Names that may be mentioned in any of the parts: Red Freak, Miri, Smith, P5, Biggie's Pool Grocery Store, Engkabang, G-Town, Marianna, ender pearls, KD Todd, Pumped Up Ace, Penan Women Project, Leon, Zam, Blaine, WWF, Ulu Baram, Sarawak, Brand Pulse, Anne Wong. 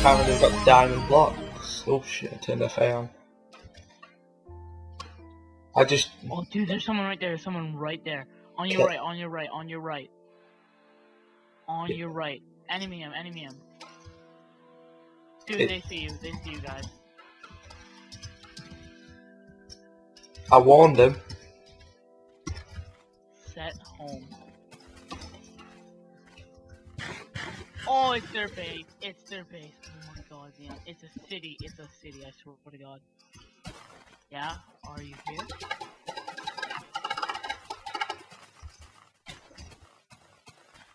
apparently I've got diamond blocks. Oh shit, I turned off AI on. I just... Oh dude, there's someone right there, On your right, on your right. Enemy him, Dude, they see you guys. I warned him. Set home. Oh, it's their base. Oh my god, yeah. It's a city. I swear to god. Yeah? Are you here?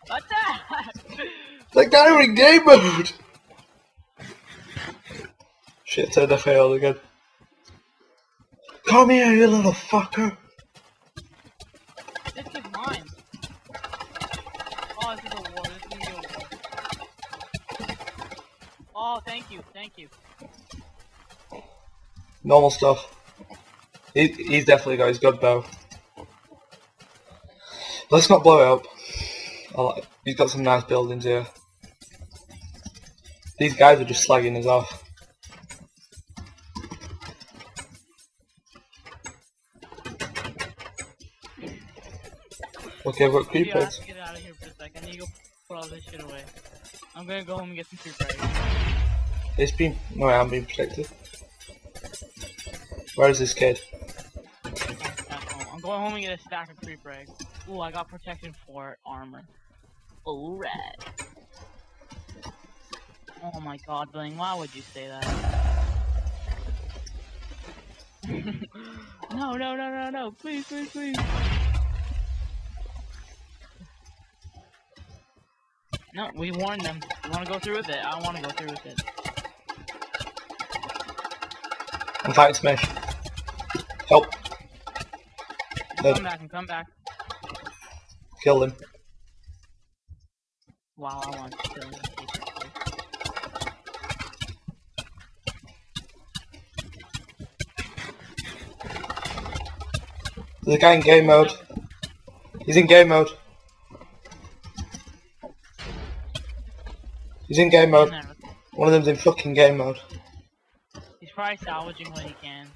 What the heck? That guy in game mode! Shit, turned off all again. Come here, you little fucker! This is mine! Oh, this is a war, Oh, thank you, Normal stuff. He's definitely got his good bow. Let's not blow it up. I like it. He's got some nice buildings here. These guys are just slagging us off. Okay, what creepers? I have to get out of here for a second. I need to go put all this shit away. I'm gonna go home and get some creepers. It's been... No, I'm being protected. Where is this kid? I'm going home and get a stack of creeper eggs. Ooh, I got protection for armor. Alright. Oh my god, Blaine, why would you say that? No, please, please. No, we warned them. You wanna go through with it? I wanna go through with it. I'm fighting Smith. Help. Come back and come back. Kill him. Wow, I want to kill him. There's a guy in game mode. He's in game mode. One of them's in fucking game mode. He's probably salvaging what he can.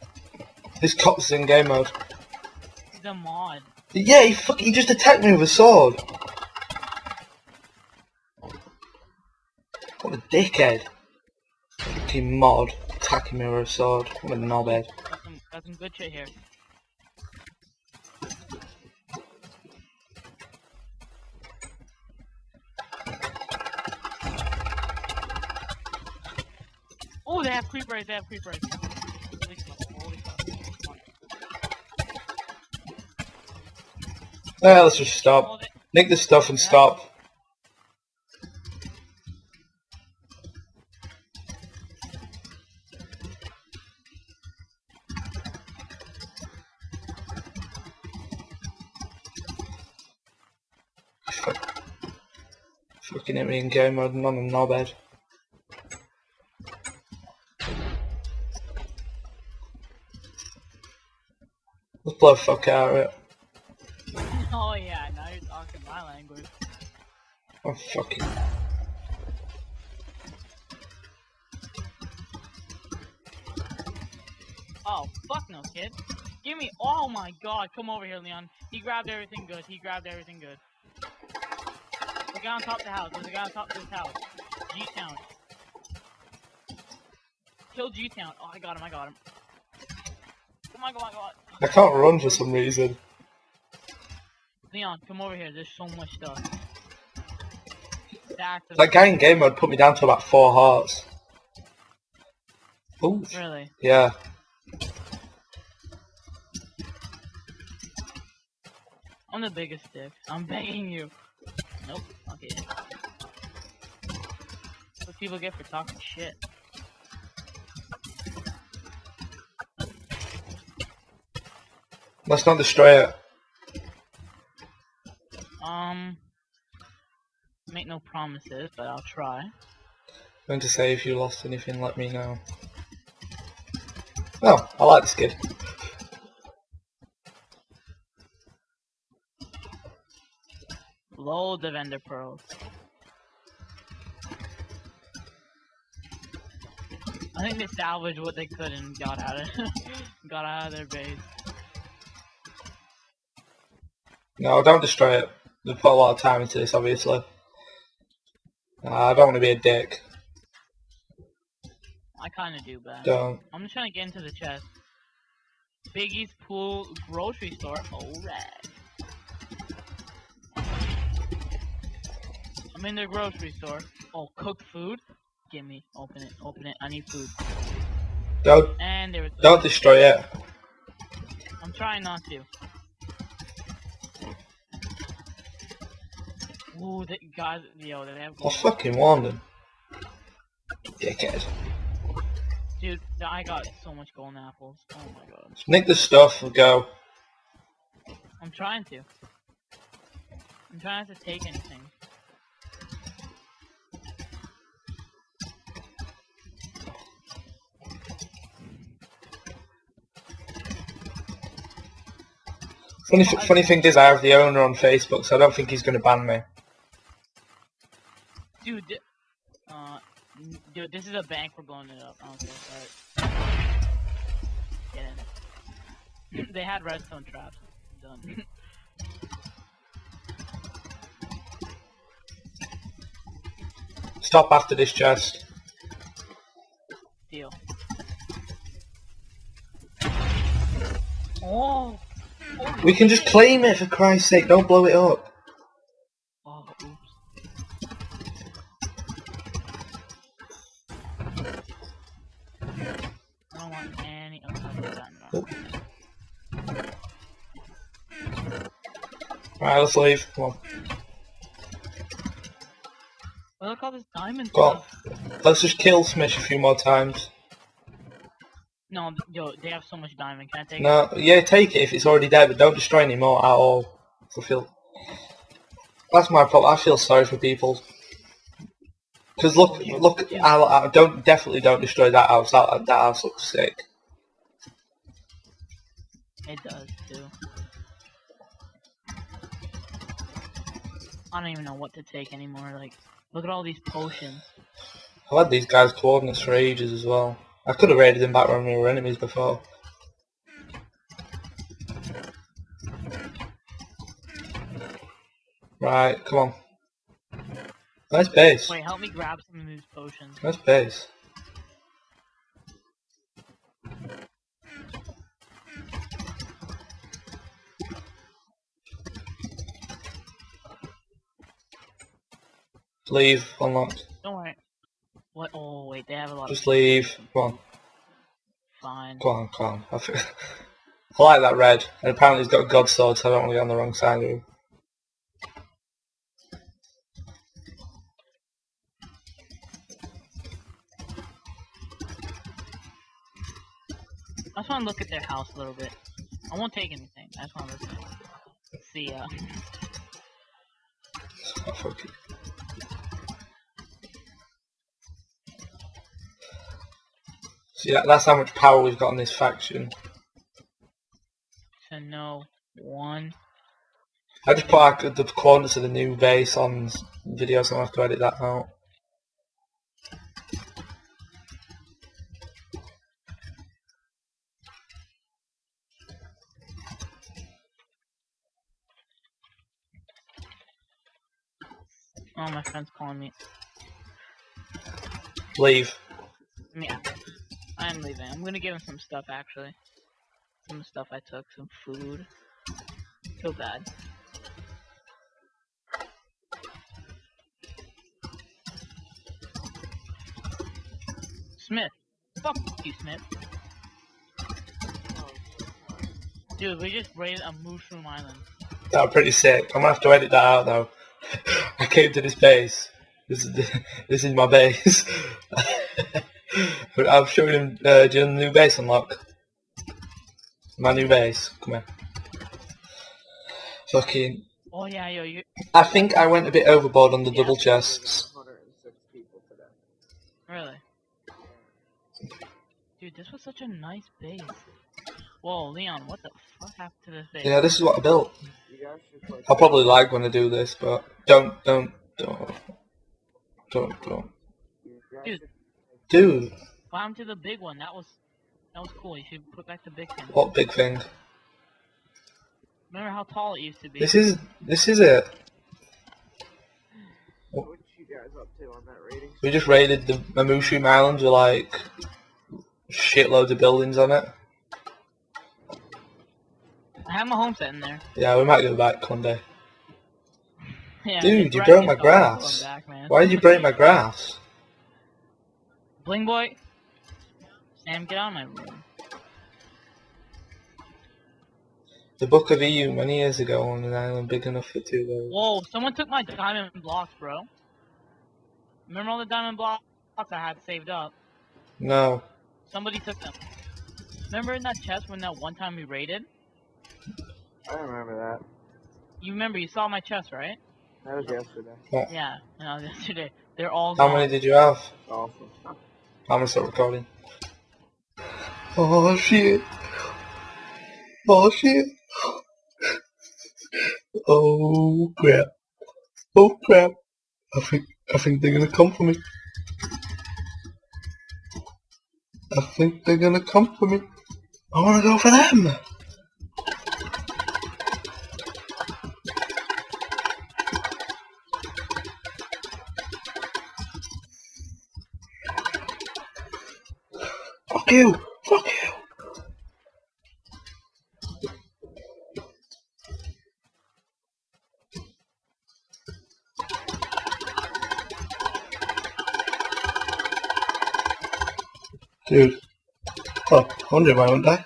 This cop's in game mode. He's a mod. Yeah, he just attacked me with a sword. What a dickhead. Fucking mod attacking me with a sword. What a knobhead. Got some good shit here. Oh, they have creepers, Yeah, let's just stop. Make this stuff and stop. Fucking hit me in game mode and I'm on the knobhead. Let's blow the fuck out of it. Oh yeah, now you're talking my language. Oh fucking... Oh, fuck no, kid. Give me... Oh my god, come over here, Leon. He grabbed everything good, There's a guy on top of the house, G-Town. Kill G-Town. Oh, I got him, Come on. I can't run for some reason. Leon, come over here, there's so much stuff. That guy in game mode put me down to about 4 hearts. Ooh. Really? Yeah. I'm the biggest dick. I'm begging you. Nope, okay. That's what people get for talking shit. Let's not destroy it. Make no promises, but I'll try. I'm going to say if you lost anything, let me know. Oh, I like this kid. Loads of ender pearls. I think they salvaged what they could and got out of their base. No, don't destroy it. They put a lot of time into this, obviously. I don't want to be a dick. I kind of do, but don't. I'm just trying to get into the chest. Biggie's Pool Grocery Store. Alright. I'm in their grocery store. Oh, cooked food. Gimme. Open it. Open it. I need food. Don't. And there was food. Don't destroy it. I'm trying not to. Ooh, that guys, yo, they have. I fucking warned them. Dickhead. Dude, I got so much golden apples. Oh my god. Sneak the stuff and go. I'm trying to. I'm trying not to take anything. Funny thing is, I have the owner on Facebook, so I don't think he's gonna ban me. Dude, dude, this is a bank. We're blowing it up. I don't care. Alright. Get in. They had redstone traps. Done. Stop after this chest. Deal. Oh. We can just claim it, for Christ's sake, don't blow it up. Oh, oops. I don't want any of that. Oh. Alright, let's leave. Come on. Well, look all this diamond stuff. Let's just kill Smith a few more times. No, yo, they have so much diamond. Can I take it? No, yeah, take it if it's already there, but don't destroy any more at all. I feel that's my problem. I feel sorry for people because look, yeah. I don't definitely don't destroy that house. That house looks sick. It does too. I don't even know what to take anymore. Like, look at all these potions. I've had these guys' coordinates for ages as well. I could have raided them back when we were enemies before. Right, come on. Nice base. Wait, help me grab some of these potions. Nice base. Leave, unlocked. Don't worry. What? Oh wait, they have a lot. Just leave. Come on. Fine. Come on. I like that red. And apparently he's got a god sword, so I don't want to get on the wrong side of him. I just want to look at their house a little bit. I won't take anything. I just want to look. See ya. Oh, fuck it. See, that's how much power we've got on this faction. So no one. I just put the coordinates of the new base on video, so I have to edit that out. Oh, my friend's calling me. Leave. Yeah. I'm leaving. I'm gonna give him some stuff actually. Some stuff I took, some food. So bad. Smith. Fuck you, Smith. Dude, we just raided a mushroom island. That was pretty sick. I'm gonna have to edit that out though. I came to this base. This is my base. But I've shown him doing the new base unlock. My new base. Come here. Fucking. Oh yeah, yo, you. I think I went a bit overboard on the double chests. Really? Dude, this was such a nice base. Whoa, Leon, what the fuck happened to this base? Yeah, this is what I built. I'll probably lag when I do this, but don't. Dude. Climb to the big one. That was cool. You should put back the big thing. What big thing? Remember how tall it used to be. This is it. What were you guys up to on that rating? We just raided the Mamushroom Island with like shitloads of buildings on it. I have my home set in there. Yeah, we might go back one day. Yeah, dude, you broke my grass. Back, why did you break my grass? Bling boy. Sam, get out of my room. The Book of EU many years ago on an island big enough for two loads. Whoa, someone took my diamond blocks, bro. Remember all the diamond blocks I had saved up? No. Somebody took them. Remember in that chest when that one time we raided? I remember that. You remember, you saw my chest, right? That was yesterday. What? Yeah, that was yesterday. They're all gone. How many did you have? Awesome. I'm gonna start recording. Oh shit. Oh shit. Oh crap. Oh crap. I think they're gonna come for me. I think they're gonna come for me. I wanna go for them. Fuck you! Fuck you! Dude. Oh, I wonder why I won't die.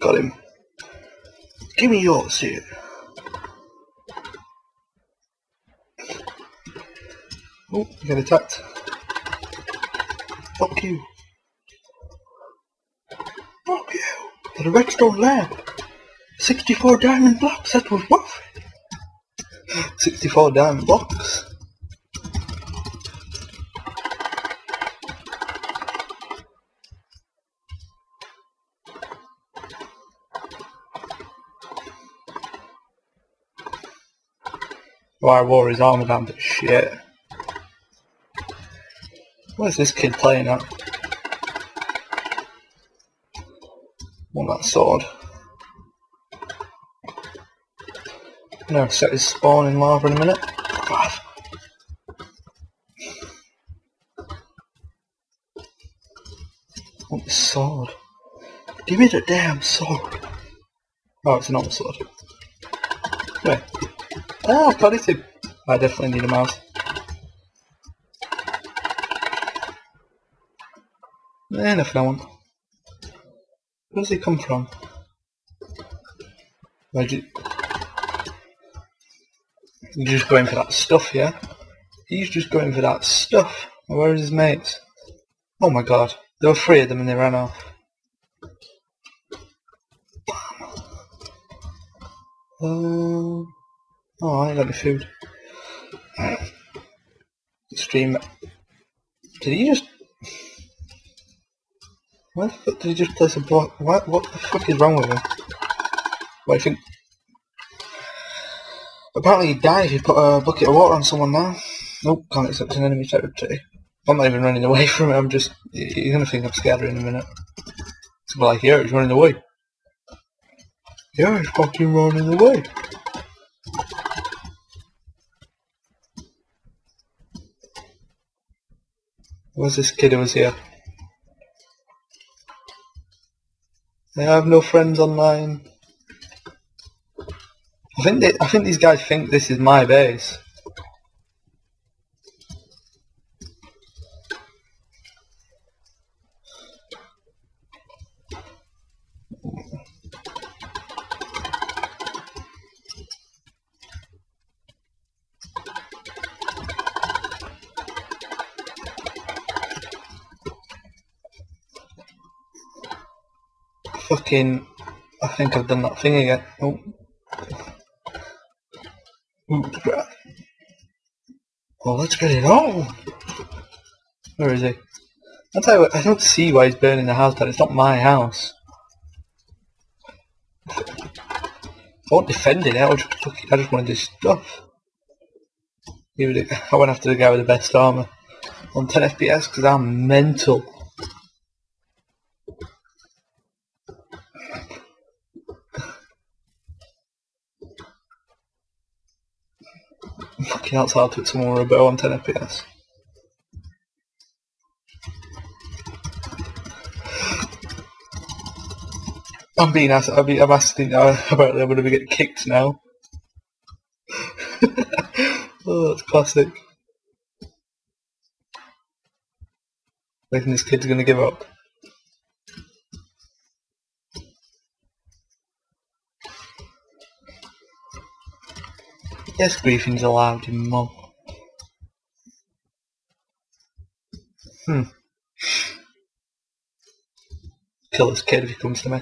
Got him. Give me your suit. Oh, I get attacked. Fuck you. Fuck you. The redstone lamp. 64 diamond blocks, that was worth it. 64 diamond blocks. Oh, I wore his arm around the shit. What is this kid playing at? Want that sword? I'm gonna set his spawn in lava in a minute. I want the sword. Give me the damn sword. Oh, it's not a sword. Anyway. Ah, I've got it. I definitely need a mouse. Anything I want. Where does he come from? Where'd you... You're just going for that stuff, yeah? He's just going for that stuff. Where is his mates? Oh my god. There were three of them and they ran off. Oh, I ain't got any food. Stream... Did he just... Why the fuck did he just place a block? What the fuck is wrong with him? What do you think? Apparently he died if you put a bucket of water on someone now. Nope, can't accept an enemy territory. I'm not even running away from it, I'm just... You're gonna think I'm scared in a minute. It's like, yeah, he's running away. Yeah, he's fucking running away. Where's this kid who was here? I have no friends online. I think these guys think this is my base. Fucking, I think I've done that thing again. Oh. Ooh, crap. Well, let's get it on. Where is he? I'll tell you what, I don't see why he's burning the house down. It's not my house. I won't defend it. I just want to do stuff. I went after the guy with the best armor on 10 FPS because I'm mental. Fucking hell, it's hard to hit someone with a bow on 10 FPS. I'm being asked, I'm asking, apparently I'm going to be getting kicked now. Oh, that's classic. I think this kid's going to give up. Yes, griefing's allowed in mob. Kill this kid if he comes to me.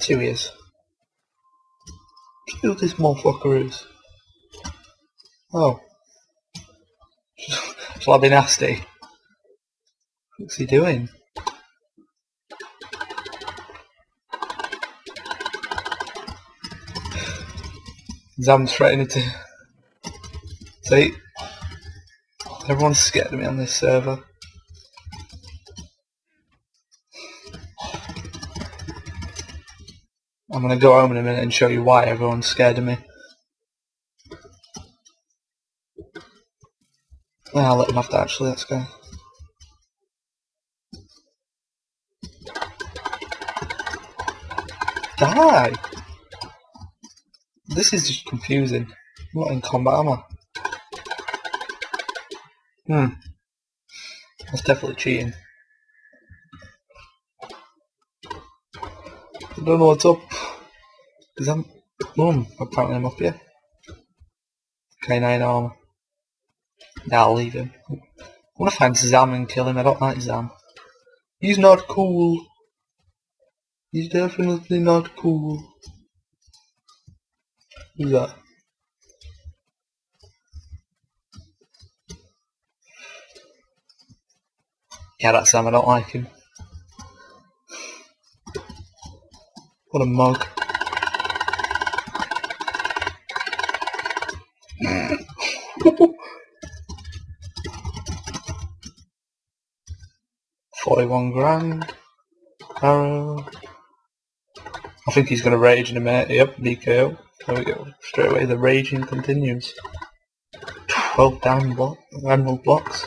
Serious. Kill this motherfuckeroos. Oh. Shall I be nasty? What's he doing? Zam's threatening to... See? Everyone's scared of me on this server. I'm gonna go home in a minute and show you why everyone's scared of me. Well, I'll let them have that actually, let's go. Die! This is just confusing. I'm not in combat, am I? That's definitely cheating. I don't know what's up. Because I'm... apparently I'm up here. K9 armor. Nah, I'll leave him. I want to find Zam and kill him. I don't like Zam. He's not cool. He's definitely not cool. Who's that? Yeah, that's Zam. I don't like him. What a mug. $41 grand. Arrow. I think he's going to rage in a minute. Yep, DKO. There we go. Straight away, the raging continues. 12 down block, random blocks.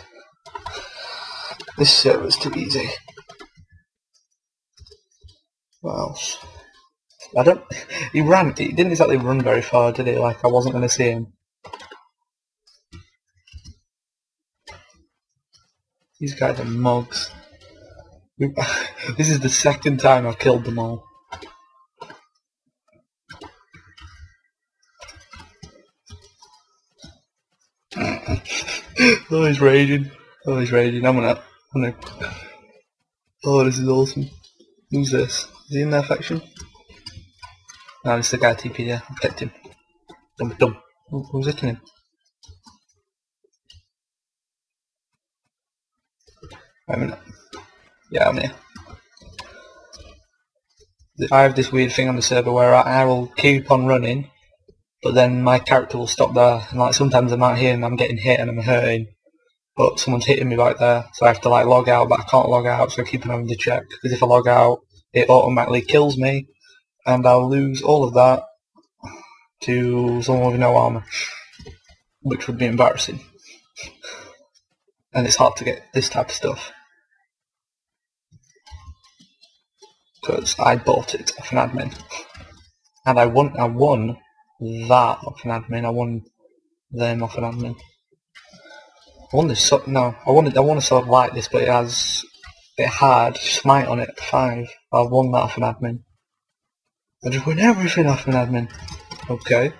This server's too easy. What else? I don't... He ran... He didn't exactly run very far, did he? Like, I wasn't going to see him. These guys are mugs. This is the second time I've killed them all. Oh, he's raging. Oh, he's raging. I'm gonna... Oh, this is awesome. Who's this? Is he in their faction? No, it's the guy TP there. I've kept him. Dum-dum. Who's hitting him? Wait a minute. Yeah, I'm here. I have this weird thing on the server where I will keep on running, but then my character will stop there. And like sometimes I'm out here and I'm getting hit and I'm hurting, but someone's hitting me right there, so I have to like log out, but I can't log out, so I keep on having to check, because if I log out, it automatically kills me, and I'll lose all of that to someone with no armor, which would be embarrassing. And it's hard to get this type of stuff, because I bought it off an admin, and I won that off an admin. I won them off an admin. I want this. No, I want to sort of like this, but it had smite on it 5. I won that off an admin. I just win everything off an admin. Okay,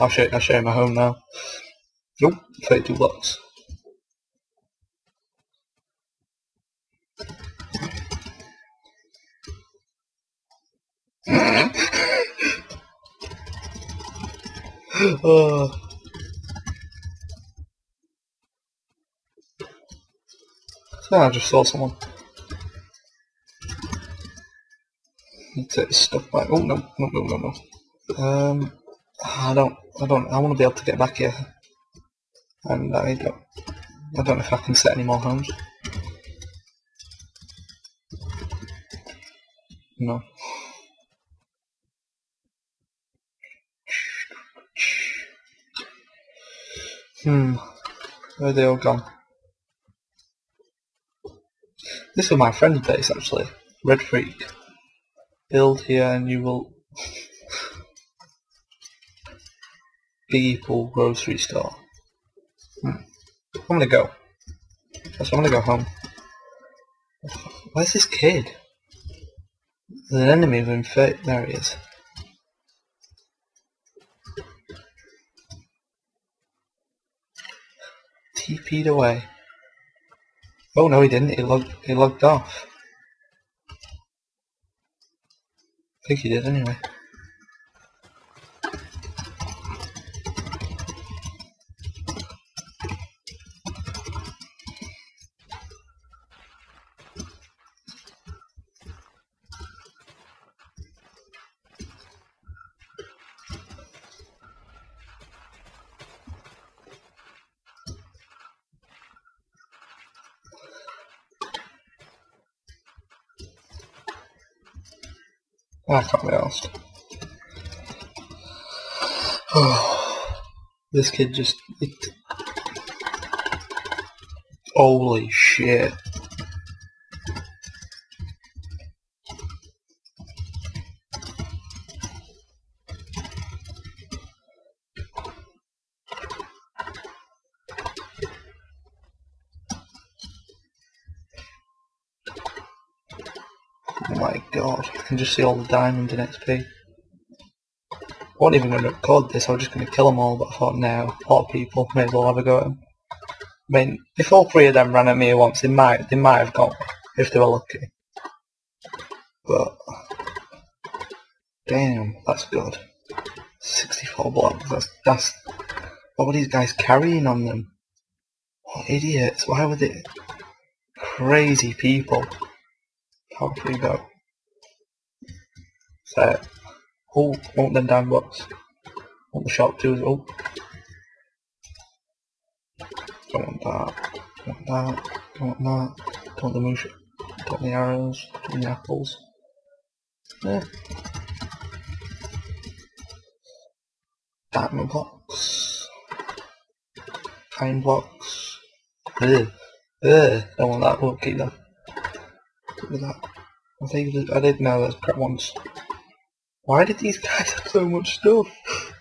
I'll show you my home now. Nope, 32 blocks. Oh. I just saw someone. need to take this stuff back. Oh, no. I want to be able to get back here. And I don't know if I can set any more homes. No. Where are they all gone? This is my friend's base, actually. Red Freak. Build here and you will... Biggie's Pool Grocery Store. I'm gonna go. That's why I'm gonna go home. Where's this kid? There's an enemy within 30. There he is. TP'd away. Oh no, he didn't. He logged off. I think he did anyway. I can't be arsed. Oh, this kid just... Holy shit. God, I can just see all the diamond in XP. I wasn't even going to record this, I was just going to kill them all, but I thought, no, poor people, may as well have a go at them. I mean, if all three of them ran at me at once, they might have got me, if they were lucky. But, damn, that's good. 64 blocks, that's... What were these guys carrying on them? What idiots, why were they... Crazy people. How can we go? There. Oh, want them down box. Want the shop too as well. Don't want that. Don't want that. Don't want that. Don't want the moose. Don't want the arrows. Don't want the apples. Yeah. Diamond blocks. Pine blocks. Ugh. Ugh. Don't want that. We'll keep that. Look at that. I think I did know those crap ones. Why did these guys have so much stuff? I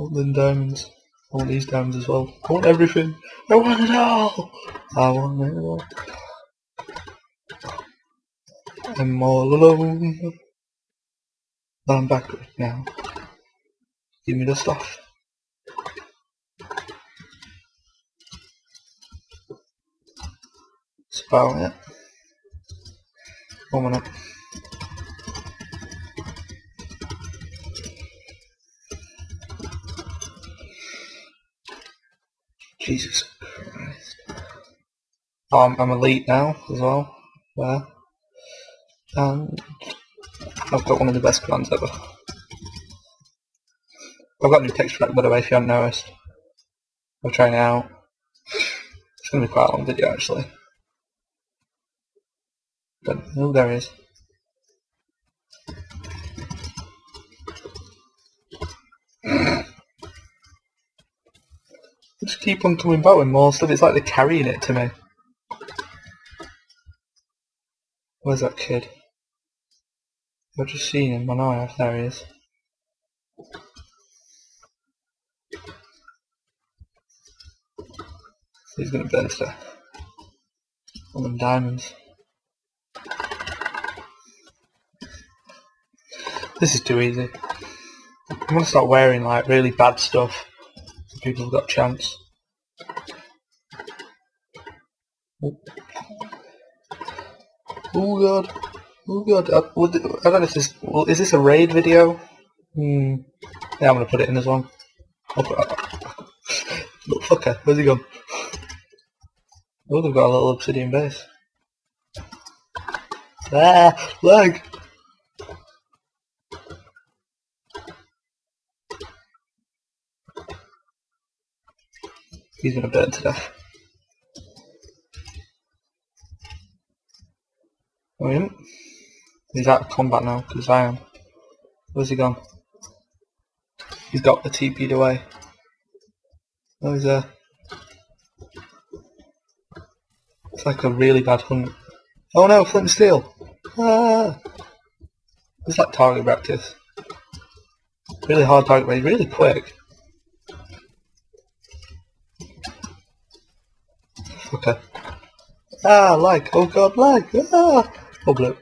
want them diamonds. I want these diamonds as well. I want everything. I want it all. I want it all. I'm all alone. I'm backward now. Give me the stuff. That's about it. 1 minute. Jesus Christ. I'm elite now as well. Where? And I've got one of the best plans ever. I've got a new texture pack, by the way, if you haven't noticed. I'll try it out. It's going to be quite a long video actually. Oh, there he is. Just keep on coming back with more stuff. It's like they're carrying it to me. Where's that kid? I've just seen him. I know I have. There he is. He's gonna burn stuff. All them diamonds. This is too easy. I'm gonna start wearing like really bad stuff. People have got a chance. Oh, oh god. Oh god. I don't know if this... Well, is this a raid video? Yeah, I'm gonna put it in as one. Look, fucker. Where's he gone? Oh, they've got a little obsidian base. Ah! Lag! He's gonna bed today. Oh, he didn't. He's out of combat now, because I am. Where's he gone? He's got the TP'd away. Oh, he's there. It's like a really bad hunt. Oh no, flint and steel! Ah! It's like target practice. Really hard target range, really quick. Okay. Ah, like, oh god, like, ah! Oh, blue.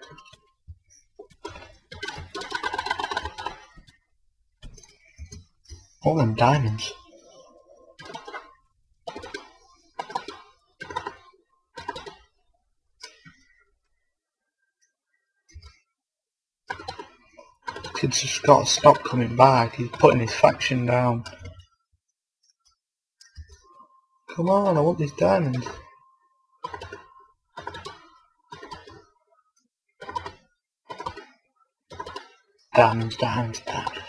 All them diamonds. Kid's just gotta stop coming back. He's putting his faction down. Come on, I want these diamonds. Diamonds, diamonds, diamonds.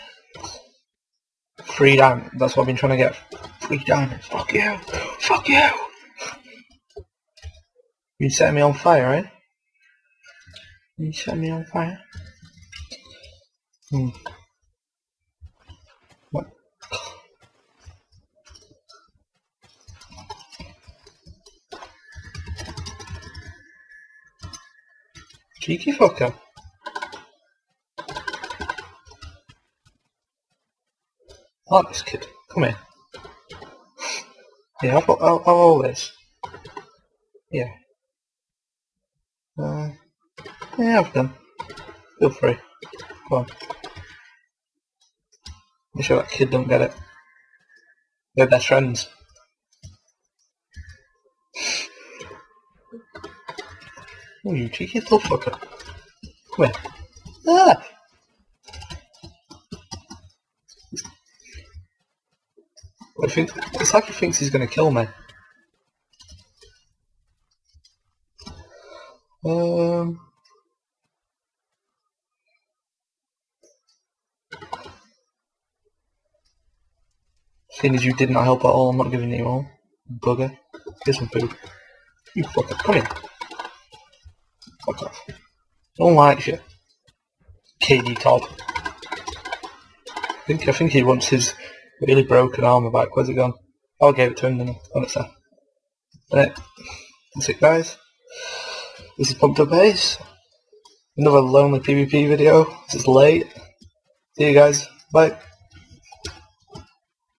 3 diamonds, that's what I've been trying to get. 3 diamonds, fuck you! Fuck you! You set me on fire, eh? You set me on fire? Hmm. What? Cheeky fucker. I like this kid. Come here. Yeah, I'll all this. Yeah. Yeah, I've done. Feel free. Come on. Make sure that kid don't get it. They're best friends. Oh, you cheeky little fucker. Come here. Ah! It's like he thinks he's gonna kill me. Seeing as you did not help at all, I'm not giving you all. Bugger. Here's some food. You fucker, come here. Fuck off. No one likes you. KD Todd. I think he wants his really broken armor back. Where's it gone? I gave it to him, didn't I? Oh, it's there. That's it, guys. This is Pumped Up Ace. Another lonely PvP video. It's late. See you guys. Bye.